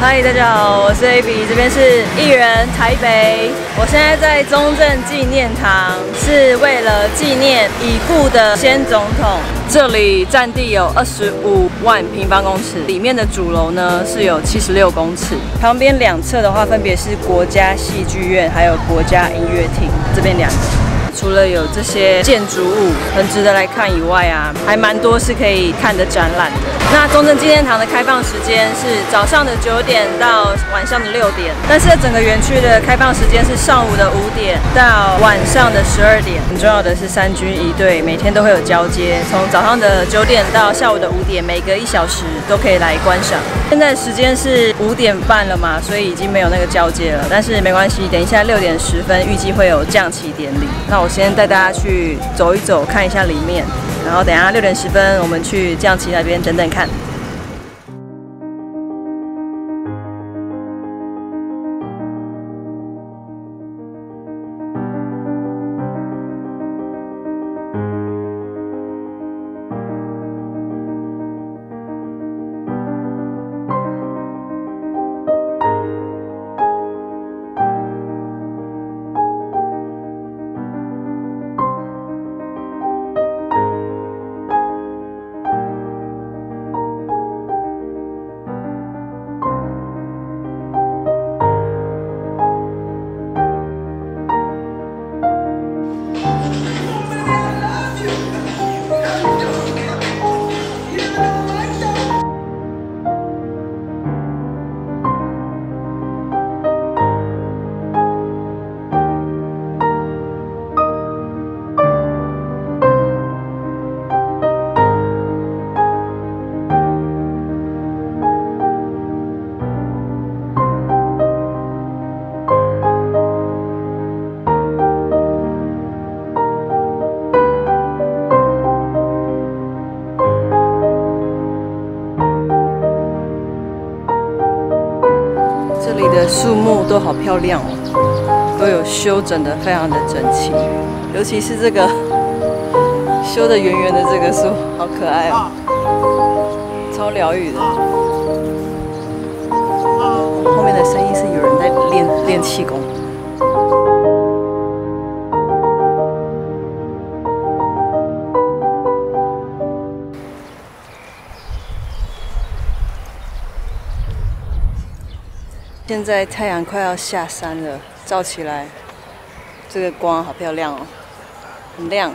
嗨，大家好，我是 AB， 这边是艺人台北。我现在在中正纪念堂，是为了纪念已故的先总统。这里占地有25万平方公尺，里面的主楼呢是有76公尺，旁边两侧的话分别是国家戏剧院还有国家音乐厅，这边两个。 除了有这些建筑物很值得来看以外啊，还蛮多是可以看的展览的。那中正纪念堂的开放时间是早上的9点到晚上的6点，但是整个园区的开放时间是上午的5点到晚上的12点。很重要的是三军仪队每天都会有交接，从早上的9点到下午的5点，每隔1小时都可以来观赏。现在时间是5点半了嘛，所以已经没有那个交接了，但是没关系，等一下6点10分预计会有降旗典礼。那我 先带大家去走一走，看一下里面，然后等一下6点10分我们去降旗那边等等看。树木都好漂亮哦，都有修整的非常的整齐，尤其是这个修的圆圆的这个树，好可爱哦，超疗愈的。后面的声音是有人在练气功。 现在太阳快要下山了，照起来，这个光好漂亮哦，很亮。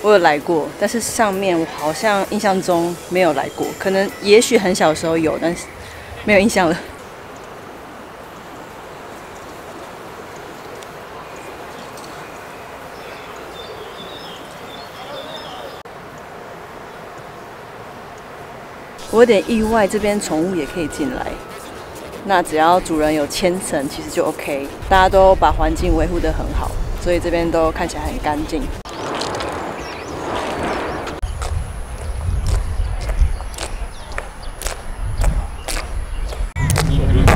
我有来过，但是上面我好像印象中没有来过，可能也许很小时候有，但是没有印象了。 我有点意外，这边宠物也可以进来。那只要主人有牵绳，其实就 OK。大家都把环境维护得很好，所以这边都看起来很干净。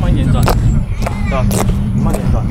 慢点转，对，慢点转。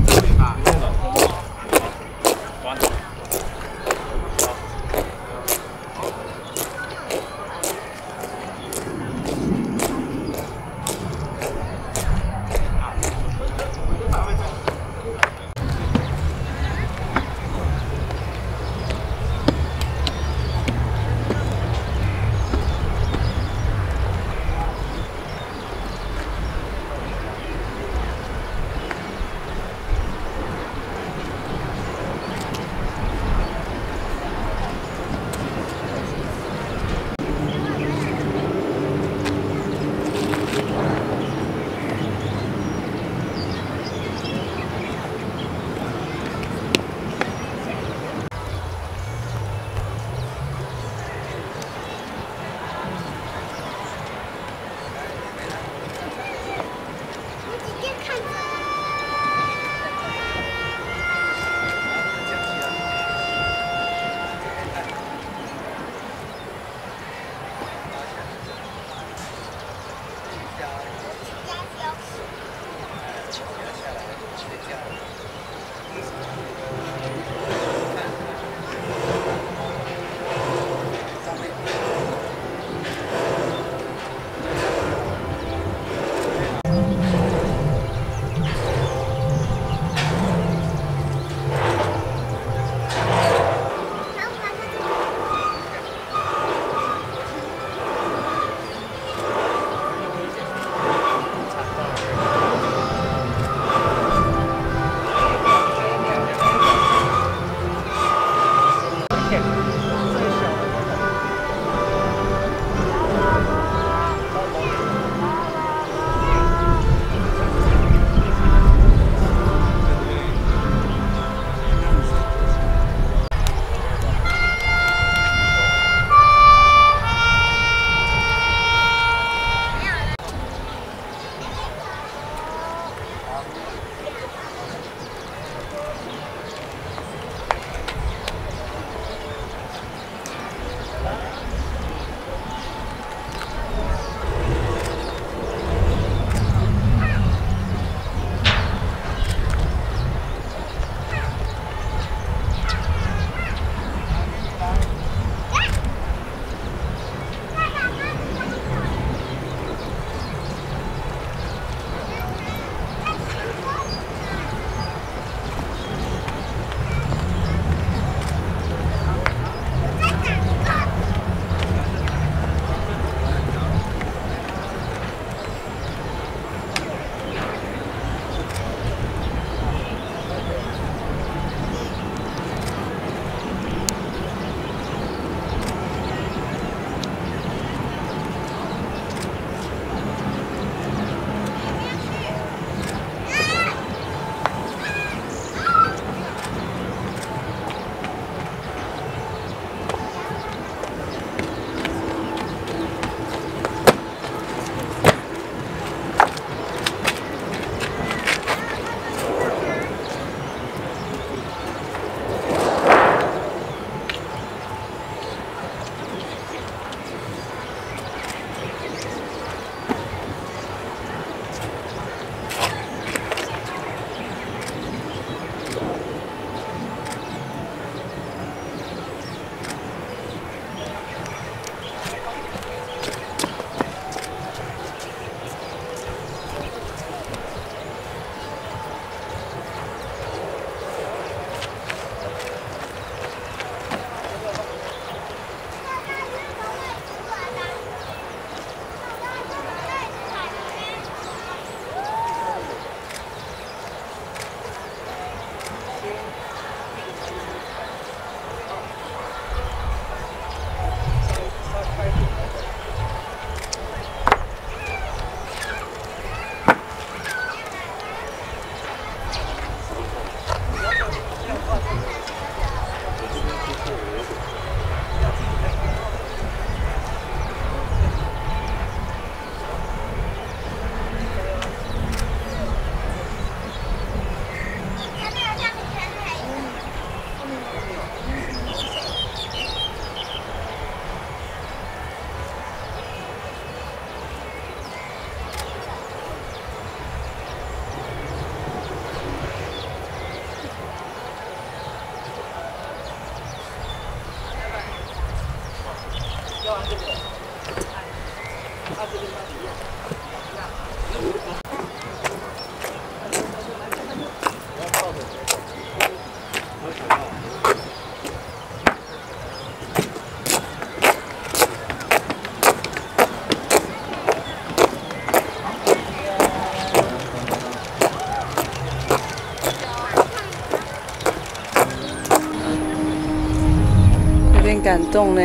感动呢！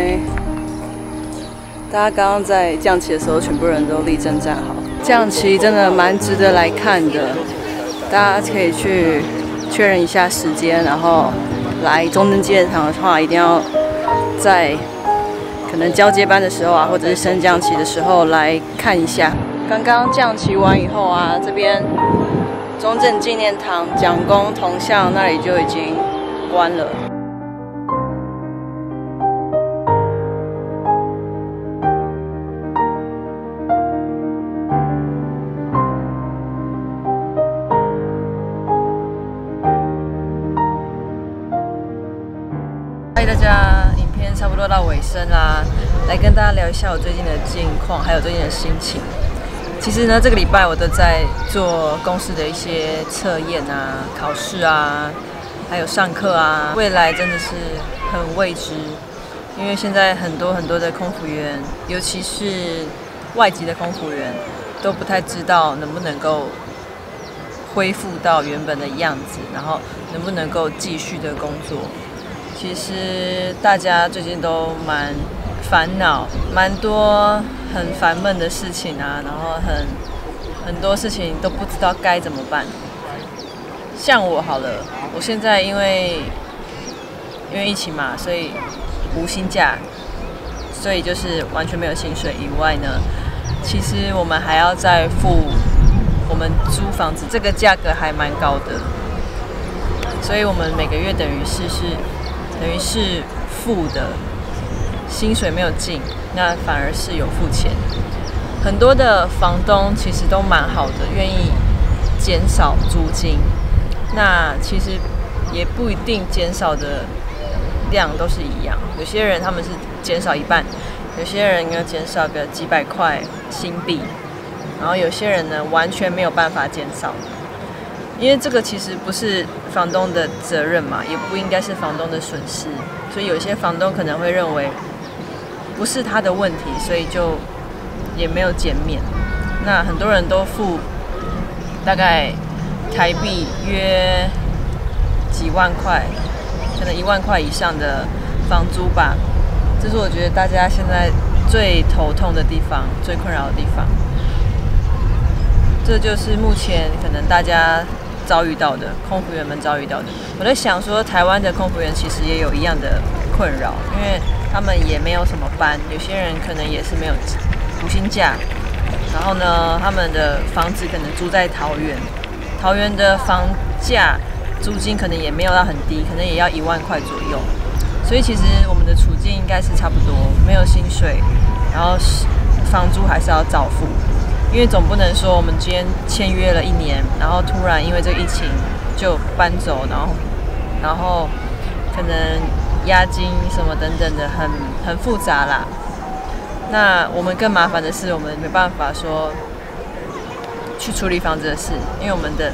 大家刚刚在降旗的时候，全部人都立正站好。降旗真的蛮值得来看的，大家可以去确认一下时间，然后来中正纪念堂的话，一定要在可能交接班的时候啊，或者是升降旗的时候来看一下。刚刚降旗完以后啊，这边中正纪念堂蒋公铜像那里就已经关了。 大家，影片差不多到尾声啦，来跟大家聊一下我最近的近况，还有最近的心情。其实呢，这个礼拜我都在做公司的一些测验啊、考试啊，还有上课啊。未来真的是很未知，因为现在很多的空服员，尤其是外籍的空服员，都不太知道能不能够恢复到原本的样子，然后能不能够继续的工作。 其实大家最近都蛮烦恼，蛮多很烦闷的事情啊，然后很多事情都不知道该怎么办。像我好了，我现在因为疫情嘛，所以无薪假，所以就是完全没有薪水以外呢，其实我们还要再付我们租房子，这个价格还蛮高的，所以我们每个月等于是付的薪水没有进，那反而是有付钱。很多的房东其实都蛮好的，愿意减少租金，那其实也不一定减少的量都是一样。有些人他们是减少一半，有些人呢减少个几百块新币，然后有些人呢完全没有办法减少。 因为这个其实不是房东的责任嘛，也不应该是房东的损失，所以有些房东可能会认为不是他的问题，所以就也没有减免。那很多人都付大概台币约几万块，可能1万块以上的房租吧。这是我觉得大家现在最头痛的地方，最困扰的地方。这就是目前可能大家 遭遇到的空服员们遭遇到的，我在想说，台湾的空服员其实也有一样的困扰，因为他们也没有什么班，有些人可能也是没有无薪假，然后呢，他们的房子可能租在桃园，桃园的房价租金可能也没有到很低，可能也要1万块左右，所以其实我们的处境应该是差不多，没有薪水，然后房租还是要照付。 因为总不能说我们今天签约了1年，然后突然因为这个疫情就搬走，然后可能押金什么等等的很复杂啦。那我们更麻烦的是，我们没办法说去处理房子的事，因为我们的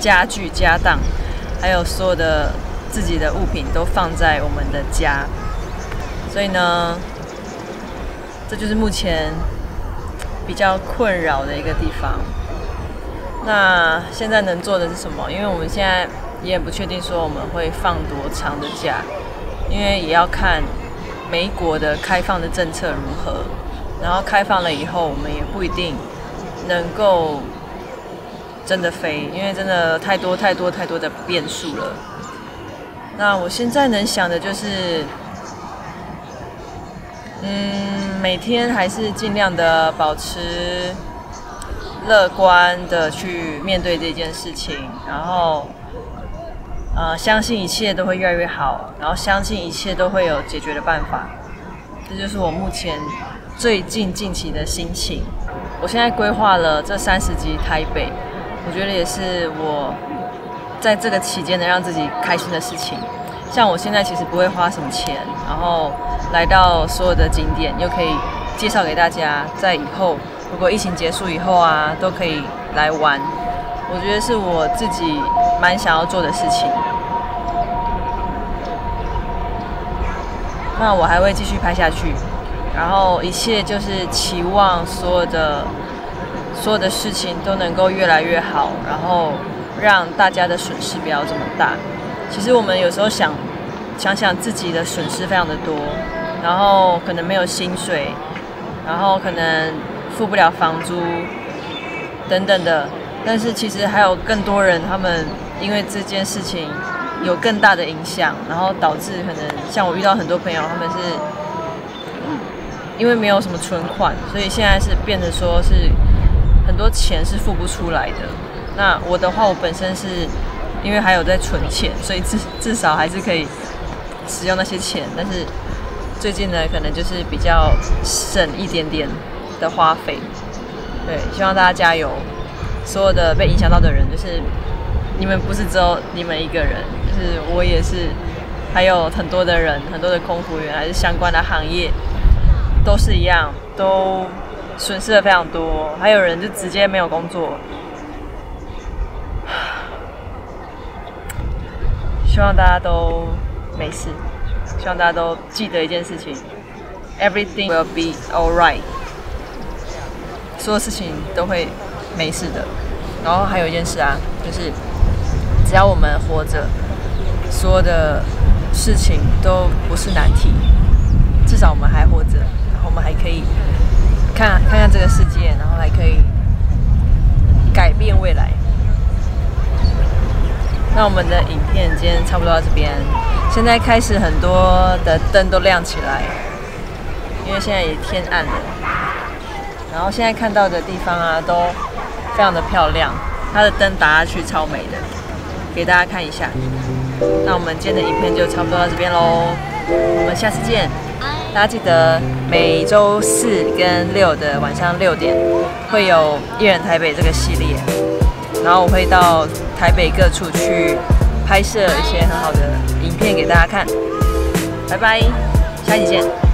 家具、家当，还有所有的自己的物品都放在我们的家，所以呢，这就是目前 比较困扰的一个地方。那现在能做的是什么？因为我们现在也不确定说我们会放多长的假，因为也要看美国的开放的政策如何。然后开放了以后，我们也不一定能够真的飞，因为真的太多的变数了。那我现在能想的就是，每天还是尽量的保持乐观的去面对这件事情，然后，相信一切都会越来越好，然后相信一切都会有解决的办法。这就是我目前最近近期的心情。我现在规划了这30集台北，我觉得也是我在这个期间能让自己开心的事情。 像我现在其实不会花什么钱，然后来到所有的景点，又可以介绍给大家，在以后如果疫情结束以后啊，都可以来玩。我觉得是我自己蛮想要做的事情。那我还会继续拍下去，然后一切就是期望所有的事情都能够越来越好，然后让大家的损失不要这么大。 其实我们有时候想想想自己的损失非常的多，然后可能没有薪水，然后可能付不了房租等等的。但是其实还有更多人，他们因为这件事情有更大的影响，然后导致可能像我遇到很多朋友，他们是因为没有什么存款，所以现在是变成说是很多钱是付不出来的。那我的话，我本身是因为还有在存钱，所以至少还是可以使用那些钱，但是最近呢，可能就是比较省一点点的花费。对，希望大家加油。所有的被影响到的人，就是你们不是只有你们一个人，就是我也是，还有很多的人，很多的空服员还是相关的行业，都是一样，都损失了非常多，还有人就直接没有工作。希望大家都没事，希望大家都记得一件事情 ：everything will be alright。所有事情都会。没事的，然后还有一件事啊，就是只要我们活着，所有的事情都不是难题，至少我们还活着，然后我们还可以看看这个世界，然后还可以改变未来。那我们的影片今天差不多到这边，现在开始很多的灯都亮起来，因为现在也天暗了，然后现在看到的地方啊都非常的漂亮，它的灯打下去超美的，给大家看一下。那我们今天的影片就差不多到这边喽，我们下次见。大家记得每周四跟六的晚上6点会有《一人台北》这个系列，然后我会到台北各处去拍摄一些很好的影片给大家看。拜拜，下期见。